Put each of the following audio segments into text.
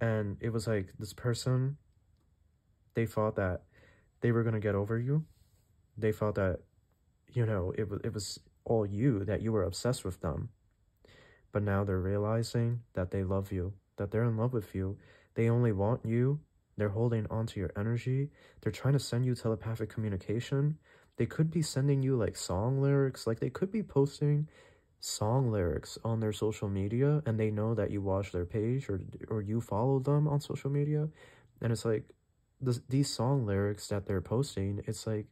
And it was like, this person, they thought that they were going to get over you. They thought that, you know, it was all you, that you were obsessed with them. But now they're realizing that they love you, that they're in love with you. They only want you. They're holding on to your energy. They're trying to send you telepathic communication. They could be sending you like song lyrics. Like, they could be posting song lyrics on their social media, and they know that you watch their page or you follow them on social media. And it's like, these song lyrics that they're posting, it's like,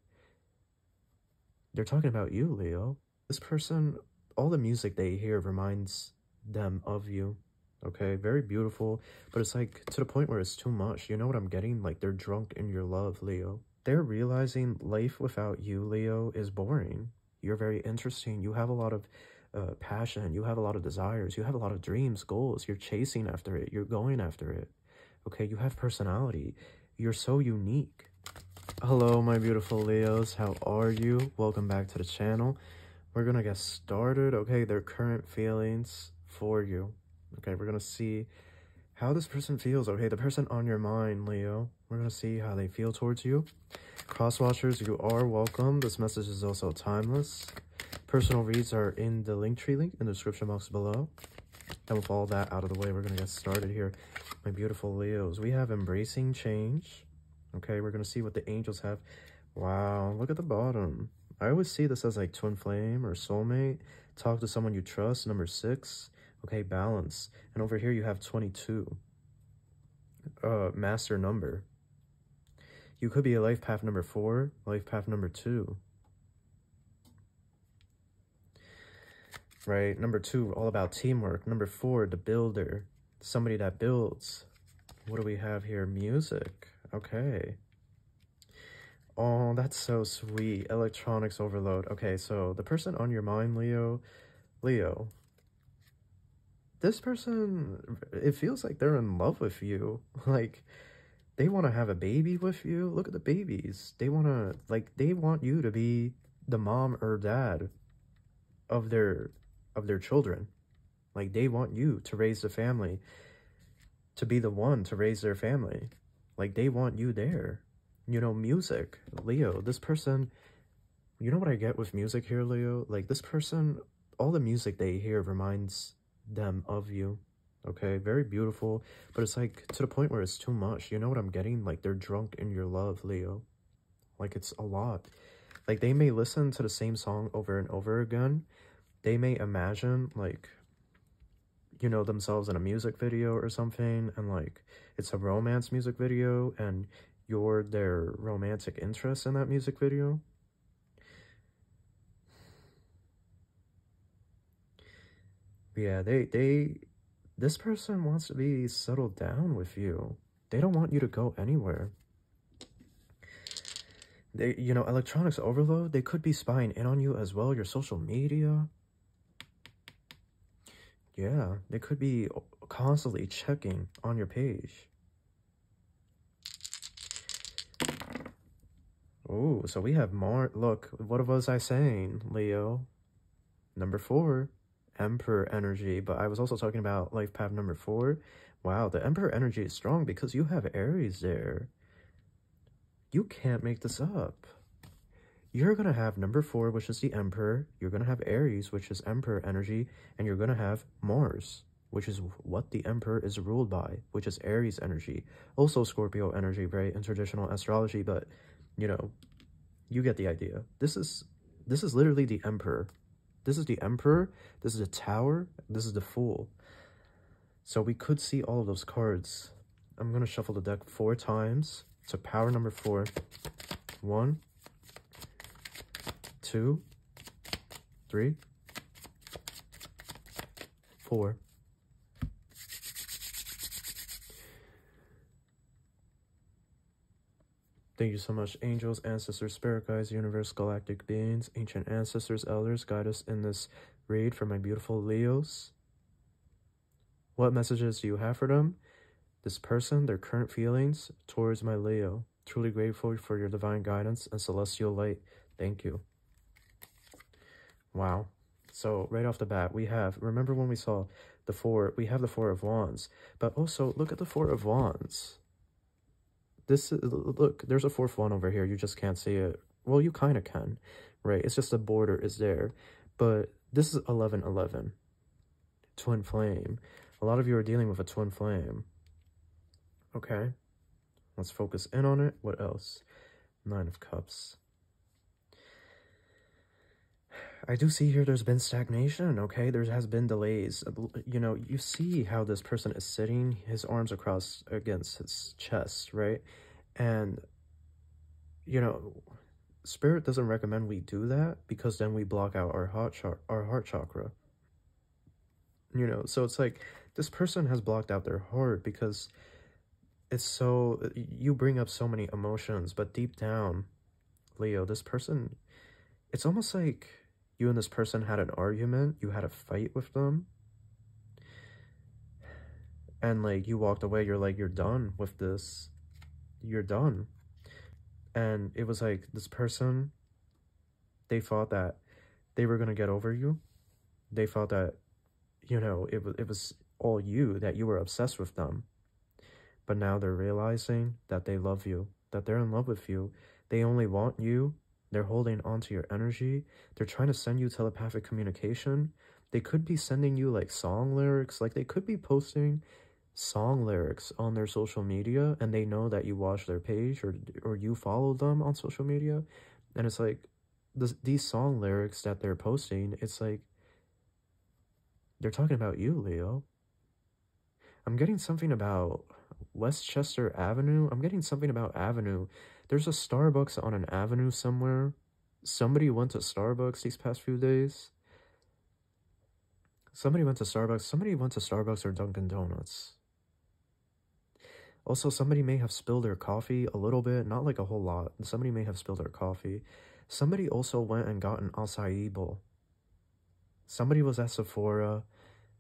they're talking about you, Leo. This person, all the music they hear reminds them of you. Okay, very beautiful, but it's like to the point where it's too much. You know what I'm getting? Like, they're drunk in your love, Leo. They're realizing life without you, Leo, is boring. You're very interesting. You have a lot of passion. You have a lot of desires. You have a lot of dreams, goals. You're chasing after it. You're going after it. Okay, you have personality. You're so unique. Hello, my beautiful Leos. How are you? Welcome back to the channel. We're gonna get started, okay? Their current feelings for you. Okay, we're gonna see how this person feels. Okay, the person on your mind, Leo. We're gonna see how they feel towards you. Cross watchers, you are welcome. This message is also timeless. Personal reads are in the Linktree link in the description box below. And with all that out of the way, we're gonna get started here, my beautiful Leos. We have embracing change. Okay, we're gonna see what the angels have. Wow, look at the bottom. I always see this as like twin flame or soulmate. Talk to someone you trust, number 6. Okay, balance. And over here you have 22. Master number. You could be a life path number 4, life path number 2. Right? Number 2, all about teamwork. Number 4, the builder. Somebody that builds. What do we have here? Music. Okay. Oh, that's so sweet. Electronics overload. Okay, so the person on your mind, Leo. Leo. This person, it feels like they're in love with you. Like, they want to have a baby with you. Look at the babies. They want to, like, they want you to be the mom or dad of their children. Like, they want you to raise the family, to be the one to raise their family. Like, they want you there. You know, music, Leo. This person, you know what I get with music here, Leo? Like, this person, all the music they hear reminds them of you. Okay, very beautiful, but it's like to the point where it's too much. You know what I'm getting? Like, they're drunk in your love, Leo. Like, it's a lot. Like, they may listen to the same song over and over again. They may imagine, like, you know, themselves in a music video or something, and like, it's a romance music video, and you're their romantic interest in that music video. Yeah, this person wants to be settled down with you. They don't want you to go anywhere. They, you know, electronics overload, they could be spying in on you as well, your social media. Yeah, they could be constantly checking on your page. Oh, so we have more. Look, what was I saying, Leo? Number 4. Emperor energy, but I was also talking about life path number 4. Wow, the Emperor energy is strong because you have Aries there. You can't make this up. You're gonna have number 4, which is the Emperor. You're gonna have Aries, which is Emperor energy, and you're gonna have Mars, which is what the Emperor is ruled by, which is Aries energy, also Scorpio energy, right, in traditional astrology. But you know, you get the idea. This is literally the Emperor. This is the Emperor, this is the Tower, this is the Fool. So we could see all of those cards. I'm going to shuffle the deck 4 times. So power number 4. 1, 2, 3, 4. Thank you so much, angels, ancestors, spirit guides, universe, galactic beings, ancient ancestors, elders, guide us in this read for my beautiful Leos. What messages do you have for them? This person, their current feelings towards my Leo. Truly grateful for your divine guidance and celestial light. Thank you. Wow. So right off the bat, we have, remember when we saw we have the Four of Wands, but also look at the Four of Wands. This is, look, there's a fourth one over here. You just can't see it. Well, you kind of can, right? It's just the border is there. But this is 1111, twin flame. A lot of you are dealing with a twin flame. Okay, let's focus in on it. What else? Nine of Cups. I do see here there's been stagnation, okay? There has been delays. You know, you see how this person is sitting, his arms are crossed against his chest, right? And, you know, Spirit doesn't recommend we do that because then we block out our heart chakra. You know, so it's like this person has blocked out their heart because it's so... You bring up so many emotions, but deep down, Leo, this person... It's almost like you and this person had an argument, you had a fight with them, and like you walked away, you're like, you're done with this, you're done. And it was like this person, they thought that they were gonna get over you, they thought that, you know, it was all you, that you were obsessed with them, but now they're realizing that they love you, that they're in love with you, they only want you. They're holding on to your energy. They're trying to send you telepathic communication. They could be sending you like song lyrics. Like they could be posting song lyrics on their social media, and they know that you watch their page or you follow them on social media. And it's like these song lyrics that they're posting, it's like they're talking about you, Leo. I'm getting something about Westchester Avenue. I'm getting something about Avenue. There's a Starbucks on an avenue somewhere. Somebody went to Starbucks these past few days. Somebody went to Starbucks. Somebody went to Starbucks or Dunkin' Donuts. Also, somebody may have spilled their coffee a little bit. Not like a whole lot. Somebody may have spilled their coffee. Somebody also went and got an acai bowl. Somebody was at Sephora.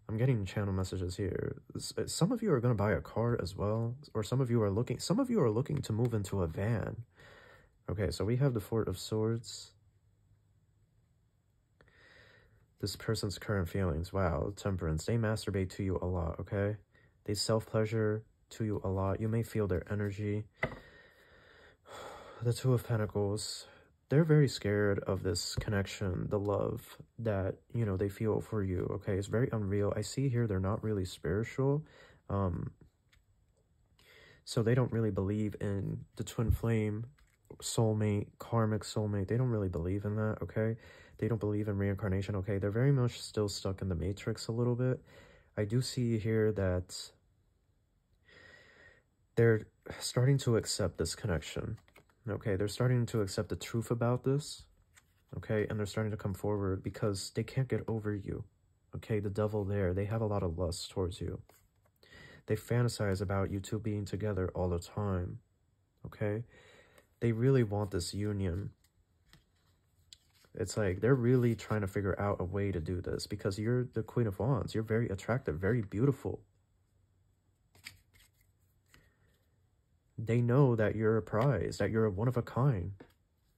I'm getting channel messages here. Some of you are going to buy a car as well, or some of you are looking to move into a van. Okay, so we have the Four of Swords. This person's current feelings. Wow, Temperance. They masturbate to you a lot, okay? They self-pleasure to you a lot. You may feel their energy. The Two of Pentacles. They're very scared of this connection, the love that, you know, they feel for you, okay? It's very unreal. I see here they're not really spiritual, so they don't really believe in the twin flame, soulmate, karmic soulmate. They don't really believe in that, okay? They don't believe in reincarnation, okay? They're very much still stuck in the matrix a little bit. I do see here that they're starting to accept this connection. Okay, they're starting to accept the truth about this, okay? And they're starting to come forward because they can't get over you, okay? The devil there, they have a lot of lust towards you. They fantasize about you two being together all the time, okay? They really want this union. It's like they're really trying to figure out a way to do this because you're the Queen of Wands. You're very attractive, very beautiful. They know that you're a prize, that you're a one-of-a-kind,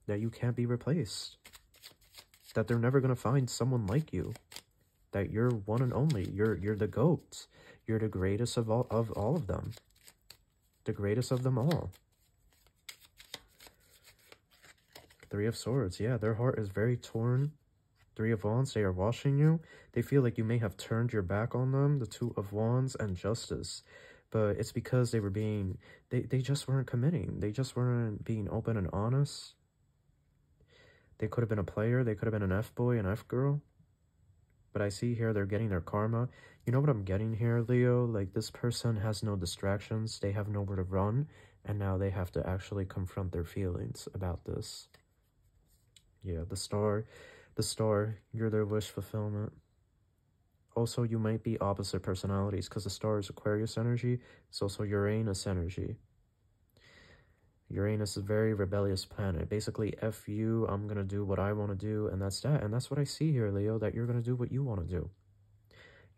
that you can't be replaced, that they're never going to find someone like you, that you're one and only, you're the GOAT, you're the greatest of all of them, the greatest of them all. Three of Swords, yeah, their heart is very torn. Three of Wands, they are watching you. They feel like you may have turned your back on them, the Two of Wands, and Justice. But it's because they were being, they just weren't committing. They just weren't being open and honest. They could have been a player. They could have been an F-boy, an F-girl. But I see here they're getting their karma. You know what I'm getting here, Leo? Like, this person has no distractions. They have nowhere to run. And now they have to actually confront their feelings about this. Yeah, the star, you're their wish fulfillment. Also, you might be opposite personalities because the star is Aquarius energy. It's also Uranus energy. Uranus is a very rebellious planet. Basically, F you, I'm going to do what I want to do, and that's that. And that's what I see here, Leo, that you're going to do what you want to do.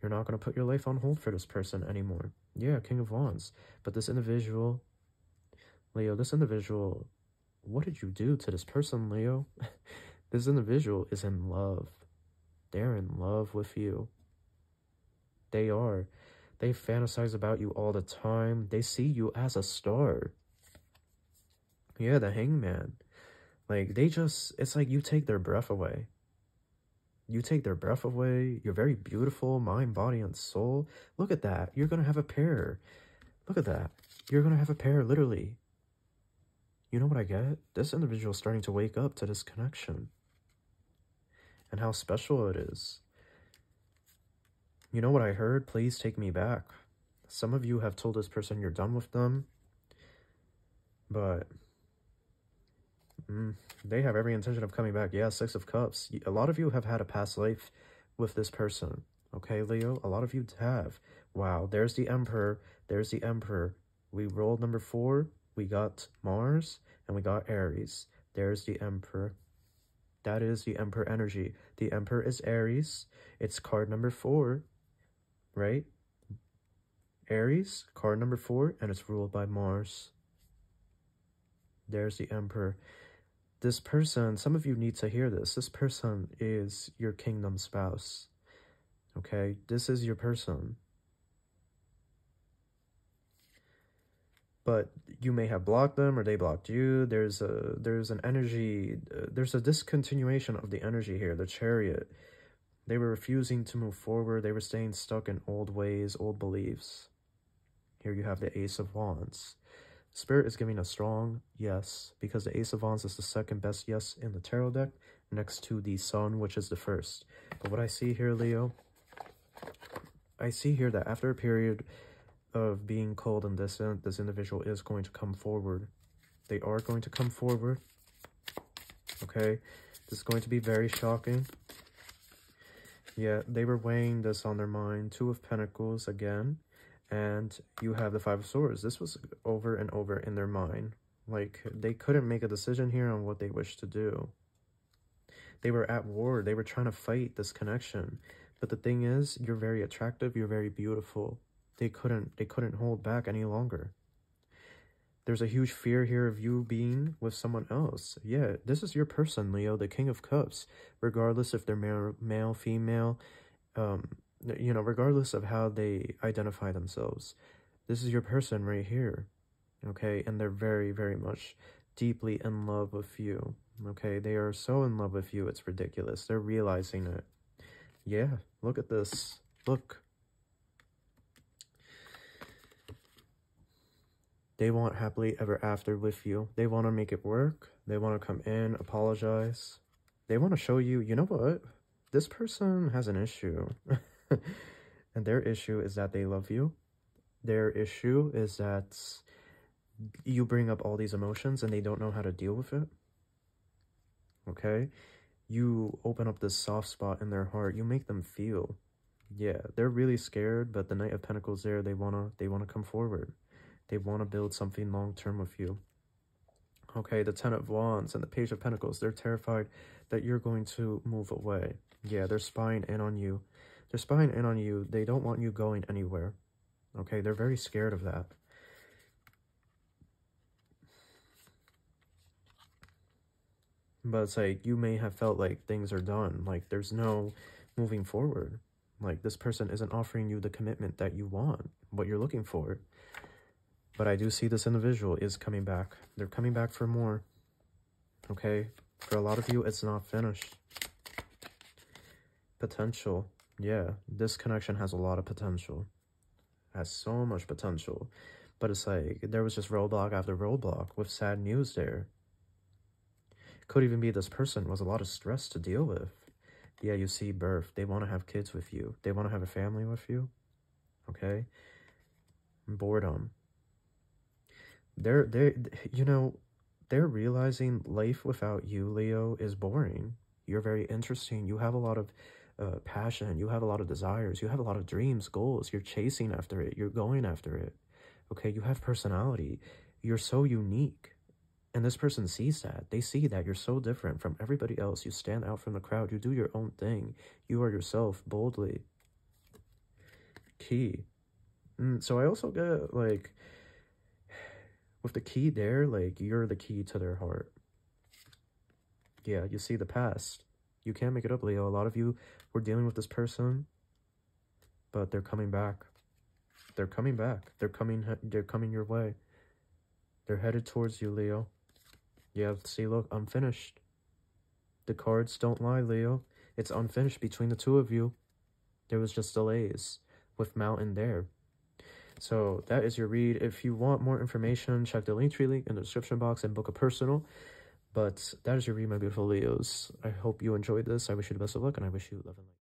You're not going to put your life on hold for this person anymore. Yeah, King of Wands. But this individual, Leo, what did you do to this person, Leo? This individual is in love. They're in love with you. They are. They fantasize about you all the time. They see you as a star. Yeah, the Hangman. Like, they just, it's like you take their breath away. You take their breath away. You're very beautiful, mind, body, and soul. Look at that. You're going to have a pair. Look at that. You're going to have a pair, literally. You know what I get? This individual is starting to wake up to this connection. And how special it is. You know what I heard? Please take me back. Some of you have told this person you're done with them. But they have every intention of coming back. Yeah, Six of Cups. A lot of you have had a past life with this person. Okay, Leo? A lot of you have. Wow, there's the Emperor. There's the Emperor. We rolled number 4. We got Mars. And we got Aries. There's the Emperor. That is the Emperor energy. The Emperor is Aries. It's card number 4. Right? Aries, card number 4, and it's ruled by Mars. There's the Emperor. This person, some of you need to hear this. This person is your kingdom spouse. Okay? This is your person. But you may have blocked them or they blocked you. There's an energy, there's a discontinuation of the energy here, the Chariot. They were refusing to move forward. They were staying stuck in old ways, old beliefs. Here you have the Ace of Wands. Spirit is giving a strong yes, because the Ace of Wands is the second best yes in the tarot deck, next to the Sun, which is the first. But what I see here, Leo, I see here that after a period of being cold and distant, this individual is going to come forward. They are going to come forward. Okay? This is going to be very shocking. Yeah, they were weighing this on their mind. Two of Pentacles again. And you have the Five of Swords. This was over and over in their mind. Like, they couldn't make a decision here on what they wished to do. They were at war. They were trying to fight this connection. But the thing is, you're very attractive. You're very beautiful. They couldn't hold back any longer. There's a huge fear here of you being with someone else. Yeah, this is your person, Leo, the King of Cups. Regardless if they're male, female, you know, regardless of how they identify themselves. This is your person right here, okay? And they're very, very much deeply in love with you, okay? They are so in love with you, it's ridiculous. They're realizing it. Yeah, look at this. Look. They want happily ever after with you. They want to make it work. They want to come in, apologize. They want to show you, you know what? This person has an issue. And their issue is that they love you. Their issue is that you bring up all these emotions and they don't know how to deal with it. Okay? You open up this soft spot in their heart. You make them feel. Yeah, they're really scared, but the Knight of Pentacles there, they want to come forward. They want to build something long-term with you. Okay, the Ten of Wands and the Page of Pentacles, they're terrified that you're going to move away. Yeah, they're spying in on you. They're spying in on you. They don't want you going anywhere. Okay, they're very scared of that. But it's like, you may have felt like things are done. Like, there's no moving forward. Like, this person isn't offering you the commitment that you want, what you're looking for. But I do see this individual is coming back. They're coming back for more. Okay? For a lot of you, it's not finished. Potential. Yeah, this connection has a lot of potential. Has so much potential. But it's like, there was just roadblock after roadblock with sad news there. Could even be this person was a lot of stress to deal with. Yeah, you see birth. They want to have kids with you. They want to have a family with you. Okay? Boredom. They're realizing life without you, Leo, is boring. You're very interesting. You have a lot of passion. You have a lot of desires. You have a lot of dreams, goals. You're chasing after it. You're going after it. Okay, you have personality. You're so unique. And this person sees that. They see that you're so different from everybody else. You stand out from the crowd. You do your own thing. You are yourself boldly. Key. So I also get, like, with the key there, like, you're the key to their heart. Yeah, you see the past. You can't make it up, Leo. A lot of you were dealing with this person but they're coming back. They're coming back. They're coming your way. They're headed towards you, Leo. Yeah, see, look, I'm finished. The cards don't lie, Leo. It's unfinished between the two of you. There was just delays with Mountain there. So that is your read. If you want more information, check the Linktree link in the description box and book a personal. But that is your read, my beautiful Leos. I hope you enjoyed this. I wish you the best of luck, and I wish you love and light.